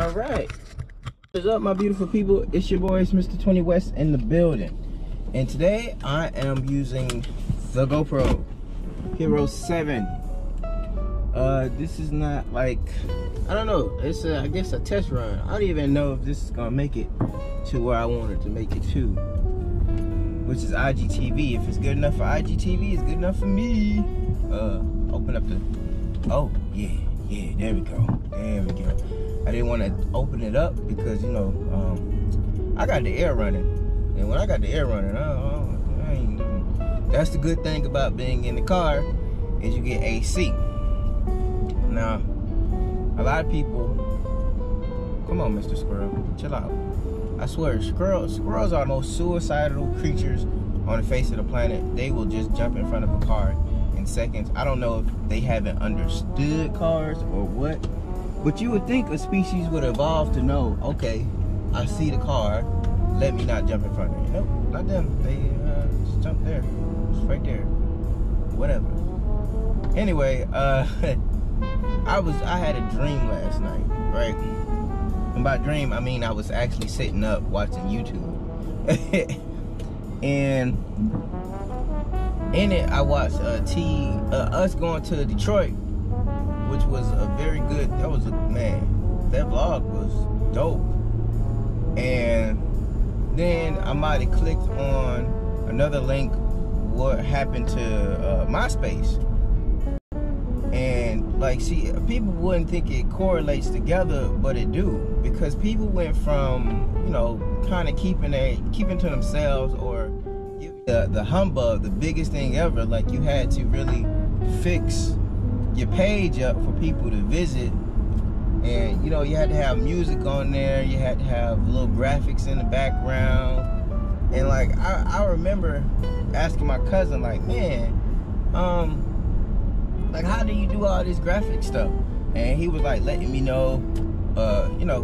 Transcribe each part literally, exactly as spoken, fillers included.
All right, what's up, my beautiful people? It's your boys, Mister twenty West in the building, and today I am using the GoPro Hero seven. Uh, this is not like, I don't know, it's a, I guess a test run. I don't even know if this is gonna make it to where I wanted to make it to, which is I G T V. If it's good enough for I G T V, it's good enough for me. Uh, open up the, oh yeah, yeah, there we go, there we go. I didn't want to open it up because, you know, um, I got the air running, and when I got the air running, I don't, I ain't, that's the good thing about being in the car, is you get A C. Now, a lot of people, come on, Mister Squirrel, chill out. I swear, squirrels, squirrels are the most suicidal creatures on the face of the planet. They will just jump in front of a car in seconds. I don't know if they haven't understood cars or what, but you would think a species would evolve to know, okay, I see the car, let me not jump in front of it. Nope, not them. They uh, just jump there. It's right there. Whatever. Anyway, uh, I was, I had a dream last night, right? And by dream, I mean I was actually sitting up watching YouTube. And in it, I watched uh, T, uh, us going to Detroit, which was a very good, that was a, man, that vlog was dope. And then I might have clicked on another link, what happened to uh, MySpace. And like, see, people wouldn't think it correlates together, but it do, because people went from, you know, kind of keeping a, keeping to themselves, or the, the humbug, the biggest thing ever, like you had to really fix your page up for people to visit, and you know, you had to have music on there, you had to have little graphics in the background. And like I, I remember asking my cousin, like, man, um like, how do you do all this graphic stuff? And he was like letting me know, uh you know,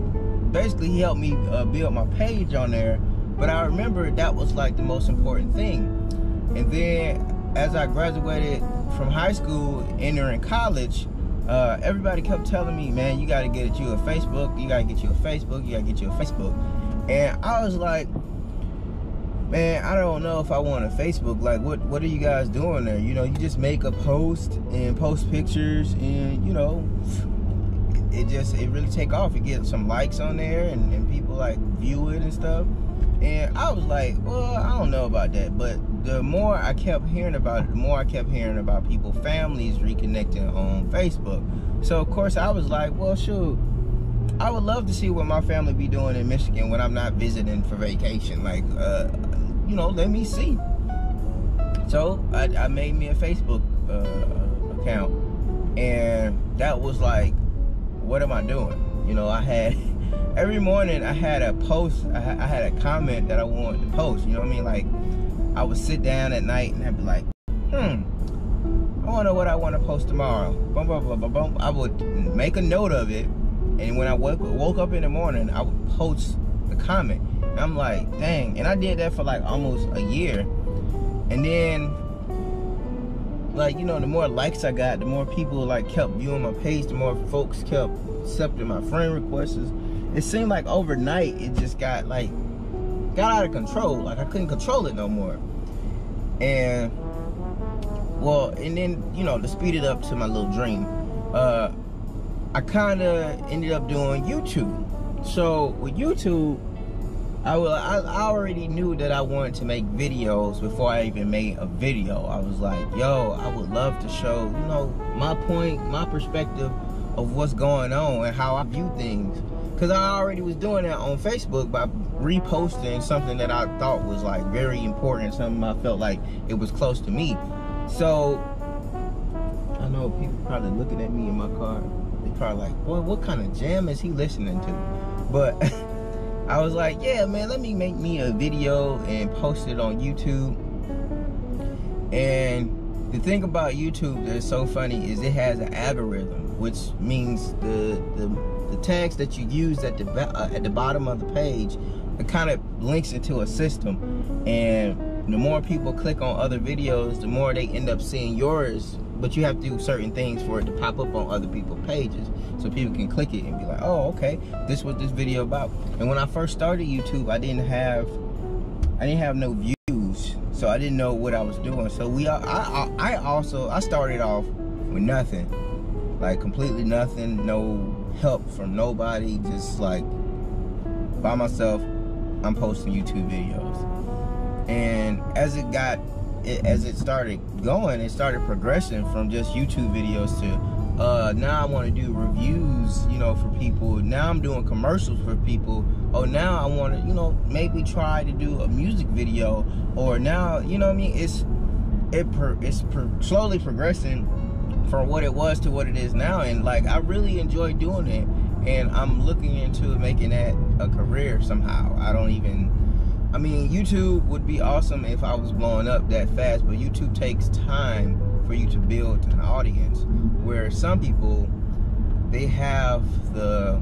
basically he helped me uh, build my page on there. But I remember that was like the most important thing. And then as I graduated from high school, entering college, uh, everybody kept telling me, man, you gotta get you a Facebook, you gotta get you a Facebook, you gotta get you a Facebook. And I was like, man, I don't know if I want a Facebook. Like, what, what are you guys doing there? You know, you just make a post and post pictures, and, you know, it just, it really take off. You get some likes on there, and, and people, like, view it and stuff. And I was like, well, I don't know about that. But the more I kept hearing about it, the more I kept hearing about people, families reconnecting on Facebook. So of course I was like, well, shoot, I would love to see what my family be doing in Michigan when I'm not visiting for vacation. Like, uh, you know, let me see. So I, I made me a Facebook uh, account, and that was like, what am I doing? You know, I had, every morning I had a post, I had a comment that I wanted to post, you know what I mean? Like, I would sit down at night and I'd be like, hmm, I wonder what I want to post tomorrow. Bum, bum, bum, bum, bum. I would make a note of it, and when I woke, woke up in the morning, I would post the comment. And I'm like, dang. And I did that for like almost a year. And then, like, you know, the more likes I got, the more people like kept viewing my page, the more folks kept accepting my friend requests. It seemed like overnight it just got like got out of control. Like, I couldn't control it no more. And well, and then, you know, to speed it up to my little dream, uh I kind of ended up doing YouTube. So with YouTube, I will I, I already knew that I wanted to make videos before I even made a video. I was like, yo, I would love to show, you know, my point, my perspective of what's going on and how I view things. Because I already was doing that on Facebook by reposting something that I thought was like very important, something I felt like it was close to me. So I know people probably looking at me in my car, they probably like, boy, what kind of jam is he listening to? But I was like, yeah, man, let me make me a video and post it on YouTube. And the thing about YouTube that's so funny is it has an algorithm, which means the the the tags that you use at the uh, at the bottom of the page, it kind of links into a system, and the more people click on other videos, the more they end up seeing yours but you have to do certain things for it to pop up on other people's pages so people can click it and be like, oh, okay, this is what this video about. And when I first started YouTube, I didn't have, I didn't have no views, so I didn't know what I was doing. So we, I, I, I also, I started off with nothing, like completely nothing, no help from nobody, just like by myself. I'm posting YouTube videos, and as it got, it, as it started going, it started progressing from just YouTube videos to uh, now I want to do reviews, you know, for people. Now I'm doing commercials for people. Oh, now I want to, you know, maybe try to do a music video, or now, you know what I mean? It's it per, it's per, slowly progressing from what it was to what it is now, and like I really enjoy doing it. And I'm looking into making that a career somehow. I don't even, I mean, YouTube would be awesome if I was blowing up that fast, but YouTube takes time for you to build an audience, where some people, they have the,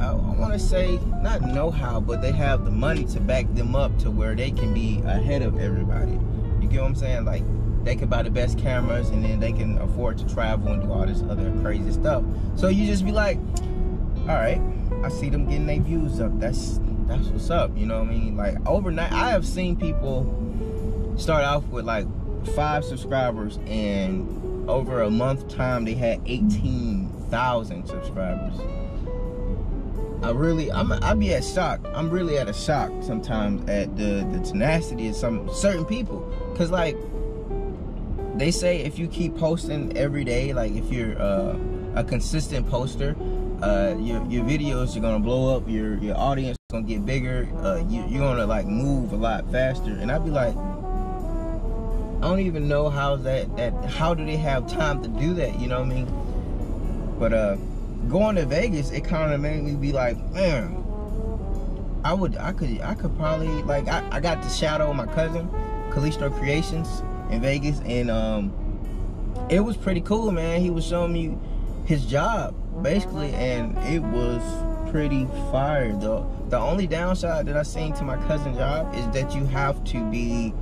I, I want to say, not know-how, but they have the money to back them up to where they can be ahead of everybody. You get what I'm saying? Like, they can buy the best cameras, and then they can afford to travel and do all this other crazy stuff. So you just be like, all right, I see them getting their views up. That's that's what's up, you know what I mean? Like overnight, I have seen people start off with like five subscribers, and over a month time, they had eighteen thousand subscribers. I really, I'm, I be at shock. I'm really at a shock sometimes at the, the tenacity of some certain people, cause like, they say if you keep posting every day, like if you're uh, a consistent poster, uh, your, your videos are gonna blow up, your, your audience is gonna get bigger, uh, you, you're gonna like move a lot faster. And I'd be like, I don't even know how that, that, how do they have time to do that, you know what I mean? But uh, going to Vegas, it kind of made me be like, man, I would, I could, I could probably, like I, I got to shadow my cousin, Kalisto Creations, in Vegas, and um it was pretty cool, man. He was showing me his job basically, and it was pretty fire though. The only downside that I seen to my cousin's job is that you have to be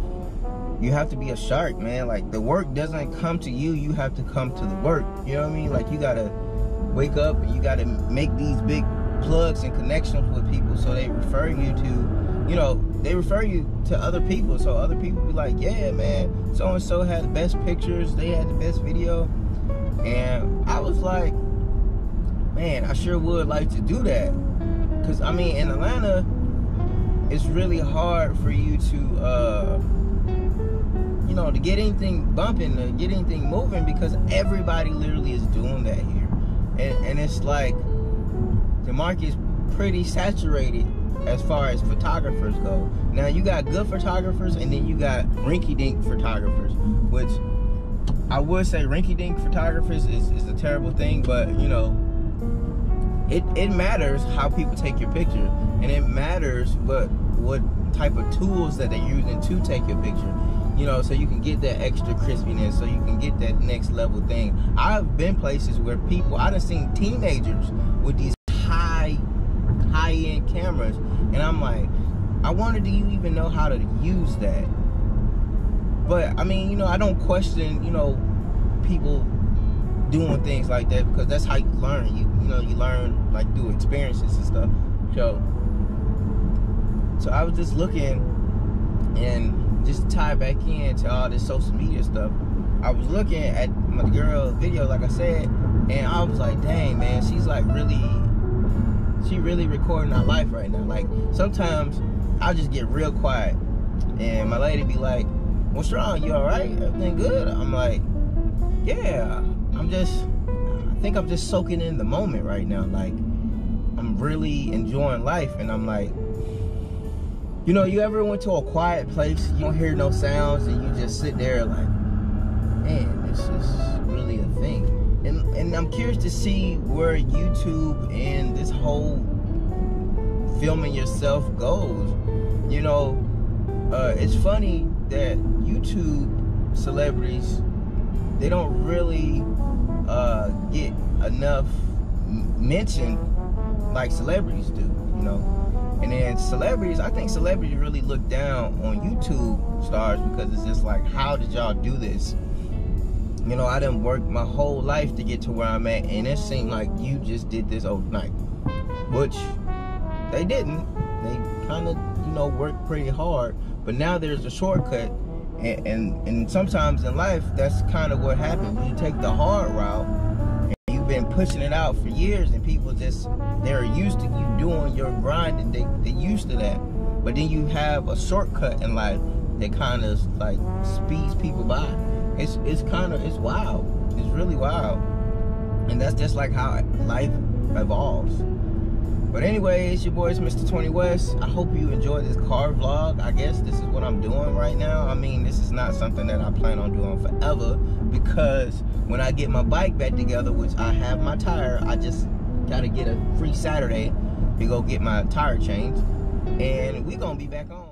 you have to be a shark, man. Like the work doesn't come to you, you have to come to the work, you know what I mean? Like you gotta wake up and you gotta make these big plugs and connections with people, so they refer you to, you know, they refer you to other people, so other people be like, yeah, man, so and so had the best pictures, they had the best video. And I was like, man, I sure would like to do that, because I mean, in Atlanta, it's really hard for you to, uh, you know, to get anything bumping, to get anything moving, because everybody literally is doing that here, and, and it's like the market's pretty saturated as far as photographers go. Now you got good photographers, and then you got rinky-dink photographers, which I would say rinky-dink photographers is, is a terrible thing, but you know, it, it matters how people take your picture, and it matters what, what type of tools that they're using to take your picture, you know, so you can get that extra crispiness, so you can get that next level thing. I've been places where people, I done seen teenagers with these high-end cameras, and I'm like, I wonder, do you even know how to use that? But I mean, you know, I don't question, you know, people doing things like that, because that's how you learn. You you know, you learn like through experiences and stuff. So, so I was just looking, and just to tie back in to all this social media stuff, I was looking at my girl's video, like I said, and I was like, dang, man, she's like really. She really recording our life right now. Like sometimes I'll just get real quiet, and my lady be like, what's wrong, you alright, everything good? I'm like, yeah, I'm just, I think I'm just soaking in the moment right now. Like I'm really enjoying life. And I'm like, you know, you ever went to a quiet place, you don't hear no sounds, and you just sit there like, man, this is really a thing. And, and I'm curious to see where YouTube and this whole filming yourself goes. You know, uh, it's funny that YouTube celebrities, they don't really uh, get enough mention like celebrities do, you know. And then celebrities, I think celebrities really look down on YouTube stars, because it's just like, how did y'all do this? You know, I done worked my whole life to get to where I'm at, and it seemed like you just did this overnight, which they didn't. They kind of, you know, worked pretty hard, but now there's a shortcut, and, and, and sometimes in life, that's kind of what happens. You take the hard route, and you've been pushing it out for years, and people just, they're used to you doing your grind, and they, they're used to that, but then you have a shortcut in life that kind of, like, speeds people by. It's, it's kind of, it's wild. It's really wild. And that's just like how life evolves. But anyway, it's your boy, it's Mister twenty West. I hope you enjoyed this car vlog. I guess this is what I'm doing right now. I mean, this is not something that I plan on doing forever, because when I get my bike back together, which I have my tire, I just got to get a free Saturday to go get my tire changed. And we're going to be back on.